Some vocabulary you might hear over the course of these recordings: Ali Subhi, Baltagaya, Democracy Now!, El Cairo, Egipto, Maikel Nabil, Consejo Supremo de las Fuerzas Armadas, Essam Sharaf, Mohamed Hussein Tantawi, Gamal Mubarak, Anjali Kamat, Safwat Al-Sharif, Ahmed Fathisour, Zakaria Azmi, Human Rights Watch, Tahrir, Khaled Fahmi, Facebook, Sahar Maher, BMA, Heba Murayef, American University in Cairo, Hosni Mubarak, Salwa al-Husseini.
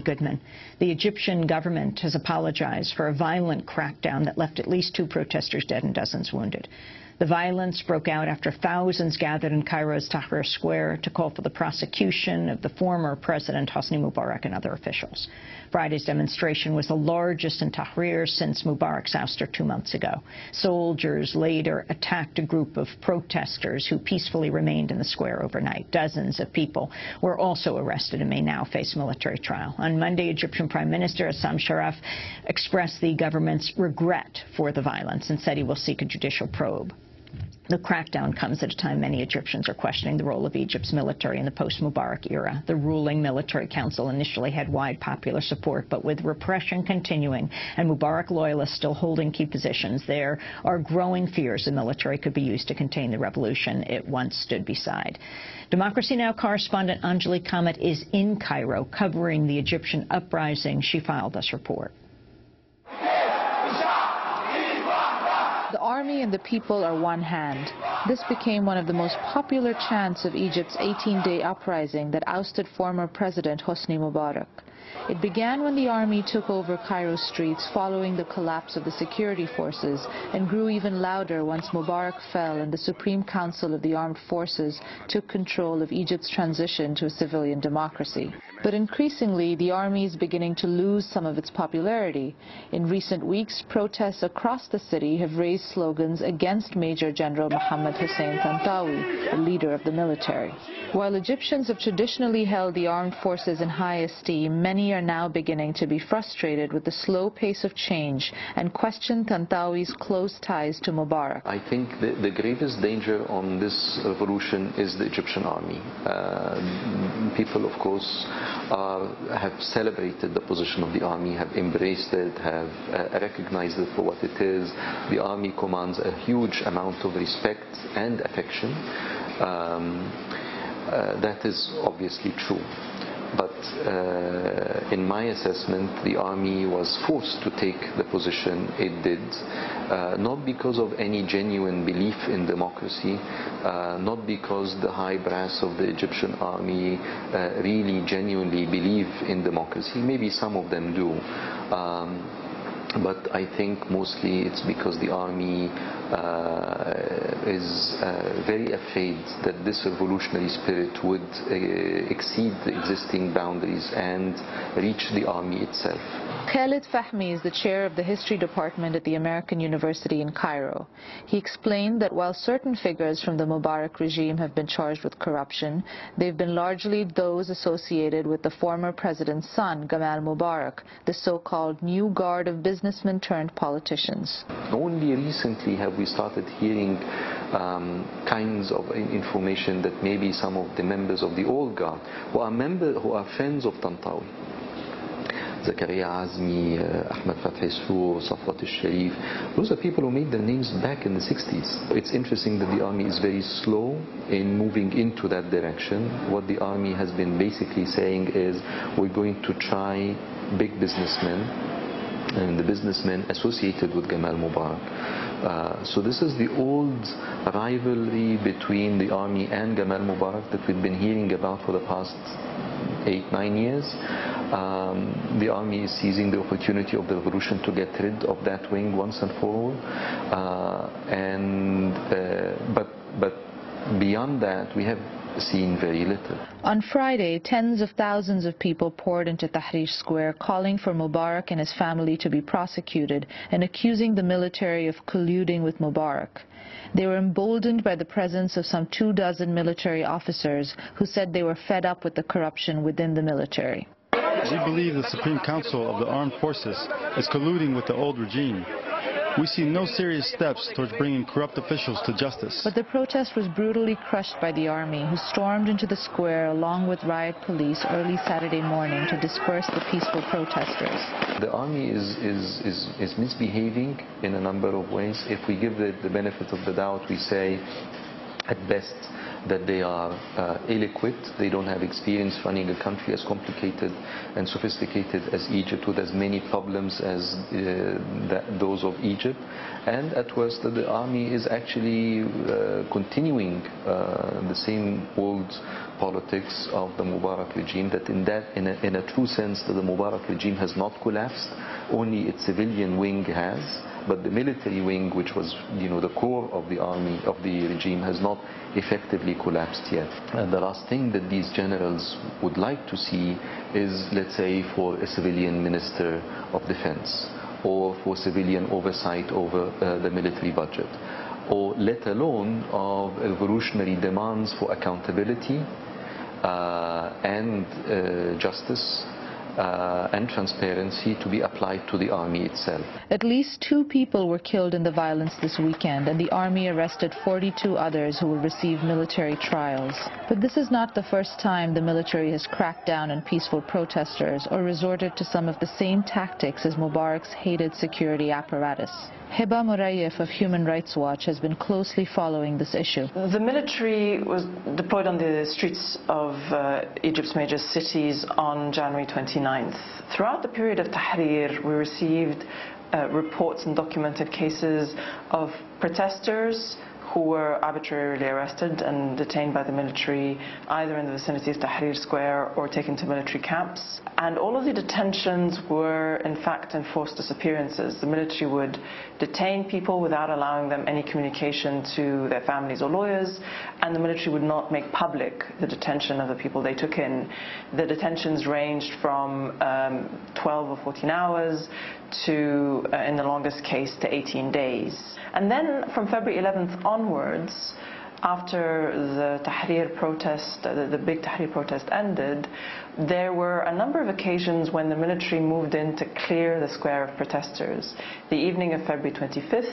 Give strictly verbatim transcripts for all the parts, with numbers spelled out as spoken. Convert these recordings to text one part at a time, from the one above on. Goodman. The Egyptian government has apologized for a violent crackdown that left at least two protesters dead and dozens wounded. The violence broke out after thousands gathered in Cairo's Tahrir Square to call for the prosecution of the former president Hosni Mubarak and other officials. Friday's demonstration was the largest in Tahrir since Mubarak's ouster two months ago. Soldiers later attacked a group of protesters who peacefully remained in the square overnight. Dozens of people were also arrested and may now face military trial. On Monday, Egyptian Prime Minister Essam Sharaf expressed the government's regret for the violence and said he will seek a judicial probe. The crackdown comes at a time many Egyptians are questioning the role of Egypt's military in the post-Mubarak era. The ruling military council initially had wide popular support, but with repression continuing and Mubarak loyalists still holding key positions, there are growing fears the military could be used to contain the revolution it once stood beside. Democracy Now! Correspondent Anjali Kamat is in Cairo covering the Egyptian uprising. She filed this report. The army and the people are one hand. This became one of the most popular chants of Egypt's eighteen-day uprising that ousted former President Hosni Mubarak. It began when the army took over Cairo streets following the collapse of the security forces and grew even louder once Mubarak fell and the Supreme Council of the Armed Forces took control of Egypt's transition to a civilian democracy. But increasingly, the army is beginning to lose some of its popularity. In recent weeks, protests across the city have raised slogans against Major General Mohamed Hussein Tantawi, the leader of the military. While Egyptians have traditionally held the armed forces in high esteem, many Many are now beginning to be frustrated with the slow pace of change and question Tantawi's close ties to Mubarak. I think the, the greatest danger on this revolution is the Egyptian army. Uh, people, of course, uh, have celebrated the position of the army, have embraced it, have uh, recognized it for what it is. The army commands a huge amount of respect and affection. Um, uh, that is obviously true. But uh, in my assessment, the army was forced to take the position it did, uh, not because of any genuine belief in democracy, uh, not because the high brass of the Egyptian army uh, really genuinely believe in democracy. Maybe some of them do. Um, But I think mostly it's because the army uh, is uh, very afraid that this revolutionary spirit would uh, exceed the existing boundaries and reach the army itself. Khaled Fahmi is the chair of the history department at the American University in Cairo. He explained that while certain figures from the Mubarak regime have been charged with corruption, they've been largely those associated with the former president's son, Gamal Mubarak, the so-called new guard of business. Businessmen turned politicians. Only recently have we started hearing um, kinds of information that maybe some of the members of the old guard, who are member, who are friends of Tantawi, Zakaria Azmi, uh, Ahmed Fathisour, Safwat Al-Sharif, those are people who made their names back in the sixties. It's interesting that the army is very slow in moving into that direction. What the army has been basically saying is, we're going to try big businessmen and the businessmen associated with Gamal Mubarak. Uh, so this is the old rivalry between the army and Gamal Mubarak that we've been hearing about for the past eight, nine years. Um, the army is seizing the opportunity of the revolution to get rid of that wing once and for all. Uh, and, uh, but, but beyond that, we have seen very little. On Friday, tens of thousands of people poured into Tahrir Square calling for Mubarak and his family to be prosecuted and accusing the military of colluding with Mubarak. They were emboldened by the presence of some two dozen military officers who said they were fed up with the corruption within the military. We believe the Supreme Council of the Armed Forces is colluding with the old regime. We see no serious steps towards bringing corrupt officials to justice. But the protest was brutally crushed by the army, who stormed into the square along with riot police early Saturday morning to disperse the peaceful protesters. The army is, is, is, is misbehaving in a number of ways. If we give it the benefit of the doubt, we say at best that they are uh, ill-equipped. They don't have experience running a country as complicated and sophisticated as Egypt, with as many problems as uh, that, those of Egypt. And at worst, that the army is actually uh, continuing uh, the same old politics of the Mubarak regime, that in that, in a, in a true sense, that the Mubarak regime has not collapsed, only its civilian wing has, but the military wing, which was, you know, the core of the army, of the regime, has not effectively collapsed yet. And the last thing that these generals would like to see is, let's say, for a civilian minister of defense, or for civilian oversight over uh, the military budget, or let alone of revolutionary demands for accountability uh, and uh, justice uh, and transparency to be applied to the army itself. At least two people were killed in the violence this weekend, and the army arrested forty-two others who will receive military trials. But this is not the first time the military has cracked down on peaceful protesters or resorted to some of the same tactics as Mubarak's hated security apparatus. Heba Murayef of Human Rights Watch has been closely following this issue. The military was deployed on the streets of uh, Egypt's major cities on January twenty-ninth. Throughout the period of Tahrir, we received uh, reports and documented cases of protesters who were arbitrarily arrested and detained by the military, either in the vicinity of Tahrir Square or taken to military camps. And all of the detentions were, in fact, enforced disappearances. The military would detain people without allowing them any communication to their families or lawyers, and the military would not make public the detention of the people they took in. The detentions ranged from um, twelve or fourteen hours to, uh, in the longest case, to eighteen days. And then from February eleventh on, Onwards, after the Tahrir protest, the, the big Tahrir protest ended, there were a number of occasions when the military moved in to clear the square of protesters. The evening of February twenty-fifth,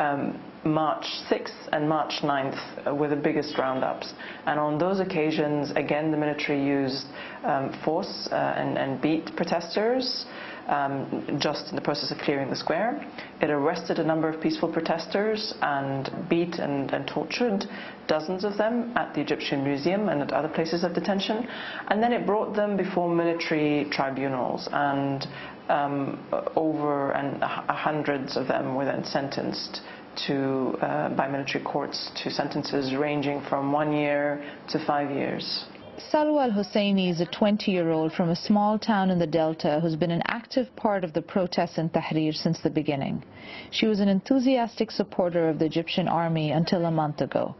um, March sixth and March ninth uh, were the biggest roundups, and on those occasions again the military used um, force uh, and, and beat protesters um, just in the process of clearing the square. It arrested a number of peaceful protesters and beat and, and tortured dozens of them at the Egyptian Museum and at other places of detention, and then it brought them before military tribunals, and um, over and hundreds of them were then sentenced to, uh, by military courts to sentences ranging from one year to five years. Salwa al-Husseini is a twenty-year-old from a small town in the Delta who's been an active part of the protests in Tahrir since the beginning. She was an enthusiastic supporter of the Egyptian army until a month ago.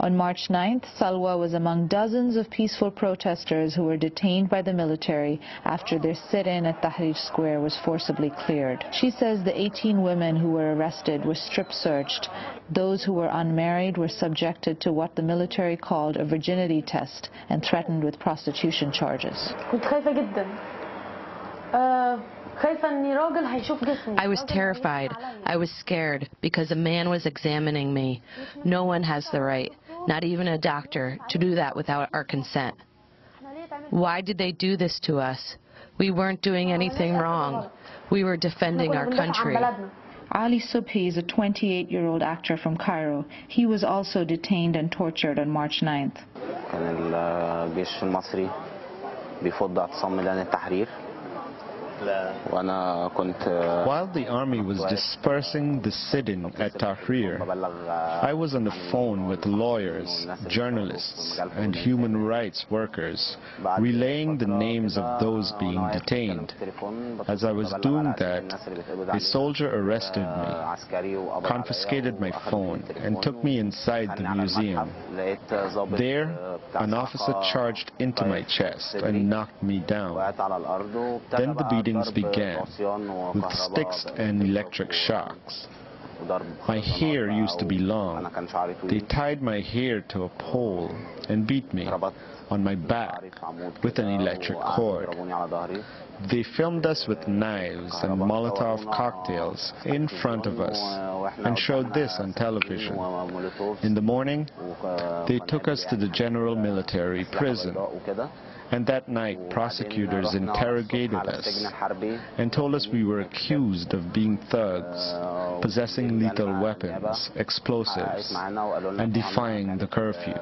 On March ninth, Salwa was among dozens of peaceful protesters who were detained by the military after their sit-in at Tahrir Square was forcibly cleared. She says the eighteen women who were arrested were strip-searched. Those who were unmarried were subjected to what the military called a virginity test and threatened with prostitution charges. I was terrified. I was scared because a man was examining me. No one has the right, not even a doctor, to do that without our consent. Why did they do this to us? We weren't doing anything wrong. We were defending our country. Ali Subhi is a twenty-eight-year-old actor from Cairo. He was also detained and tortured on March ninth. While the army was dispersing the sit-in at Tahrir, I was on the phone with lawyers, journalists, and human rights workers, relaying the names of those being detained. As I was doing that, a soldier arrested me, confiscated my phone, and took me inside the museum. There, an officer charged into my chest and knocked me down. Then the beating began with sticks and electric shocks. My hair used to be long. They tied my hair to a pole and beat me on my back with an electric cord. They filmed us with knives and Molotov cocktails in front of us and showed this on television. In the morning, they took us to the general military prison. And that night, prosecutors interrogated us and told us we were accused of being thugs, possessing lethal weapons, explosives, and defying the curfew.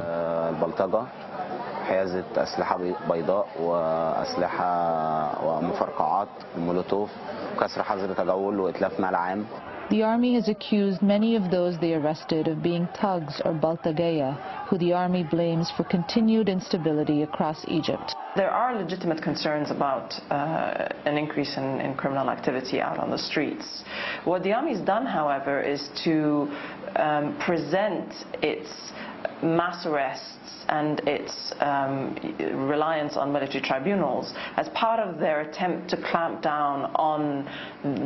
The army has accused many of those they arrested of being thugs or Baltagaya, who the army blames for continued instability across Egypt. There are legitimate concerns about uh, an increase in, in criminal activity out on the streets. What the army's done, however, is to um, present its mass arrests and its um, reliance on military tribunals as part of their attempt to clamp down on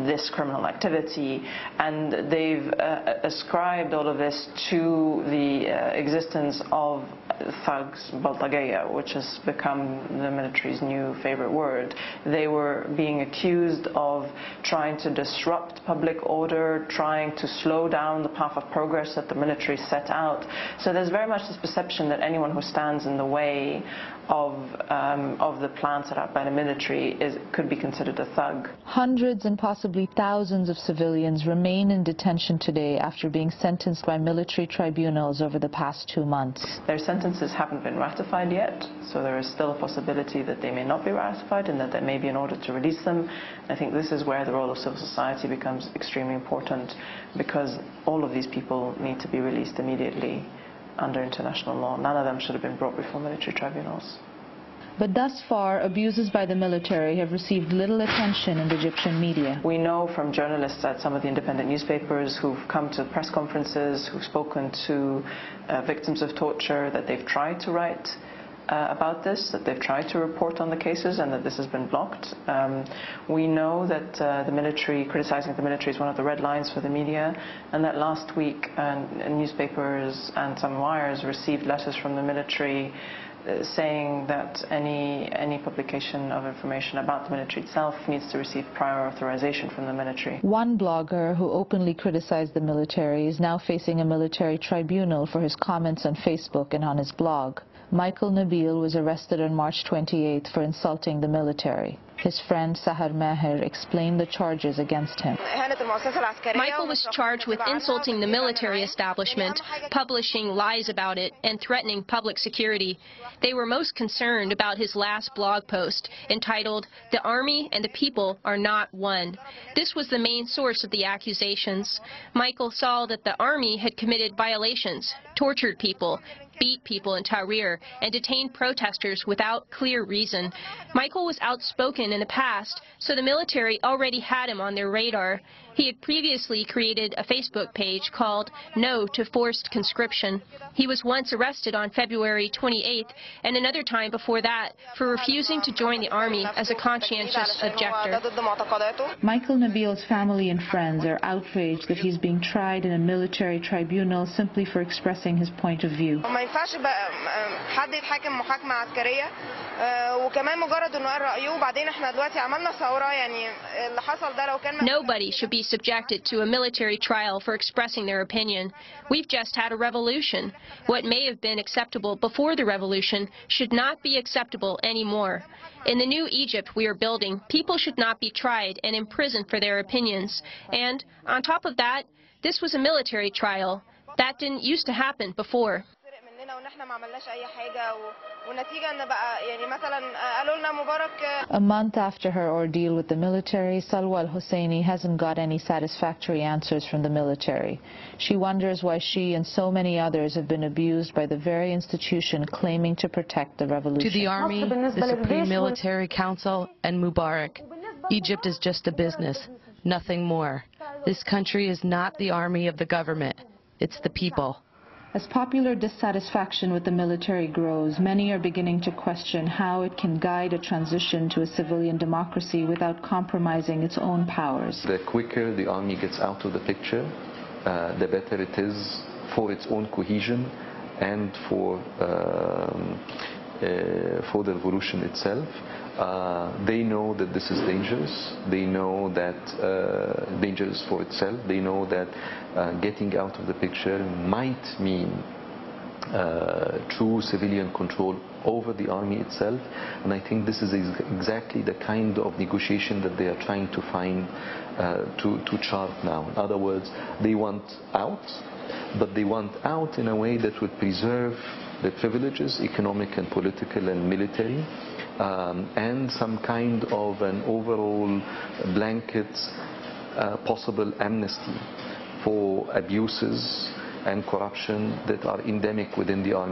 this criminal activity, and they've uh, ascribed all of this to the uh, existence of thugs, Baltagaya, which has become the military's new favorite word. They were being accused of trying to disrupt public order, trying to slow down the path of progress that the military set out. So there's very much this perception that anyone who stands in the way of, um, of the plan set out by the military is, could be considered a thug. Hundreds and possibly thousands of civilians remain in detention today after being sentenced by military tribunals over the past two months. Their sentences haven't been ratified yet, so there is still a possibility that they may not be ratified and that there may be an order to release them. I think this is where the role of civil society becomes extremely important, because all of these people need to be released immediately under international law. None of them should have been brought before military tribunals. But thus far, abuses by the military have received little attention in the Egyptian media. We know from journalists at some of the independent newspapers who've come to press conferences, who've spoken to uh, victims of torture, that they've tried to write Uh, about this, that they've tried to report on the cases and that this has been blocked. Um, we know that uh, the military, criticizing the military is one of the red lines for the media, and that last week uh, newspapers and some wires received letters from the military uh, saying that any, any publication of information about the military itself needs to receive prior authorization from the military. One blogger who openly criticized the military is now facing a military tribunal for his comments on Facebook and on his blog. Maikel Nabil was arrested on March twenty-eighth for insulting the military. His friend Sahar Maher explained the charges against him. Maikel was charged with insulting the military establishment, publishing lies about it, and threatening public security. They were most concerned about his last blog post, entitled, "The Army and the People Are Not One." This was the main source of the accusations. Maikel saw that the army had committed violations, tortured people, beat people in Tahrir, and detained protesters without clear reason. Maikel was outspoken in the past, so the military already had him on their radar. He had previously created a Facebook page called No to Forced Conscription. He was once arrested on February twenty-eighth and another time before that for refusing to join the army as a conscientious objector. Maikel Nabil's family and friends are outraged that he's being tried in a military tribunal simply for expressing his point of view. Nobody should be subjected to a military trial for expressing their opinion. We've just had a revolution. What may have been acceptable before the revolution should not be acceptable anymore. In the new Egypt we are building, people should not be tried and imprisoned for their opinions. And on top of that, this was a military trial. That didn't used to happen before. A month after her ordeal with the military, Salwa al-Husseini hasn't got any satisfactory answers from the military. She wonders why she and so many others have been abused by the very institution claiming to protect the revolution. To the army, the Supreme Military Council, and Mubarak, Egypt is just a business, nothing more. This country is not the army of the government, it's the people. As popular dissatisfaction with the military grows, many are beginning to question how it can guide a transition to a civilian democracy without compromising its own powers. The quicker the army gets out of the picture, uh, the better it is for its own cohesion and for, um, uh, for the revolution itself. Uh, they know that this is dangerous, they know that uh, dangerous for itself, they know that uh, getting out of the picture might mean uh, true civilian control over the army itself, and I think this is ex exactly the kind of negotiation that they are trying to find, uh, to, to chart now. In other words, they want out, but they want out in a way that would preserve the privileges, economic and political and military, um, and some kind of an overall blanket uh, possible amnesty for abuses and corruption that are endemic within the army.